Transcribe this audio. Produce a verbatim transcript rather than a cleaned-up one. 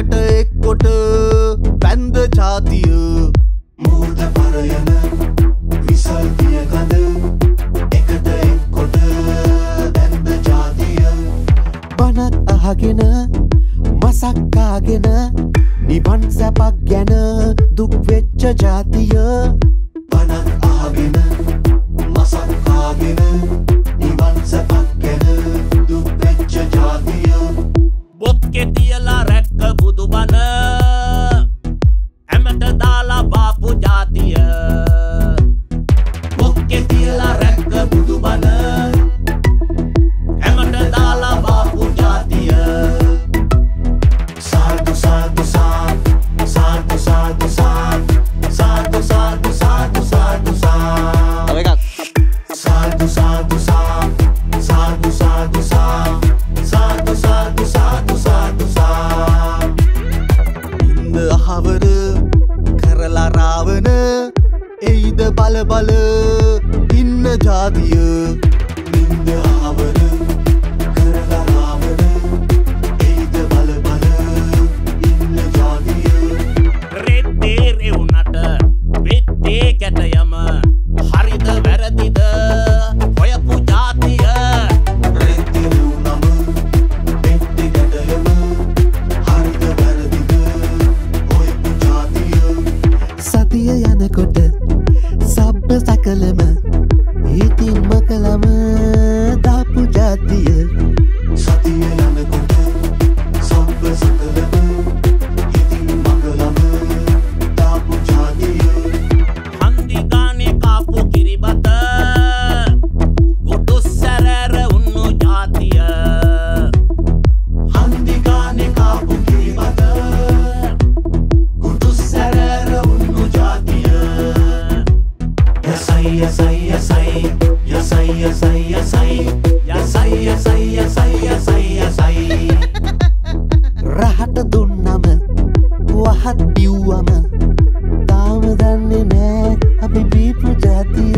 Yakıt ek kotu ben de Jaathiyim. Burada parayanı misal diye kadın. Yakıt ek kotu ben de Jaathiyim. Banat ahagene masak kagene niban sepak gene duk vecca Jaathiyim. Banat ahagene masak kagene niban sepak gene duk vecca Jaathiyim. Bokke tiyala rekka budu bana. Balı balı inne Jaathiyim. Ninde havarı kırılar havarı eyde balı balı inne Jaathiyim. Redde revunata vette ketayama harida veradida hoyapu Jaathiyim. Redde revunama vette ketayama harida veradida hoyapu Jaathiyim. Satiye yanakote sabbe sakalama itin makalama dapu Jaathiyim. Satiye yanakote sabbe sakalama itin makalama dapu Jaathiyim. Handi gane kapu kiribata kutus sarara unnu Jaathiyim. Handi gane kapu kiribata kutus sarara unnu Jaathiyim. Yasai yasai yasai yasai yasai yasai yasai yasai yasai yasai yasai. Rahat dunnam wahat biwama taam danne ne abi bipu Jaathi.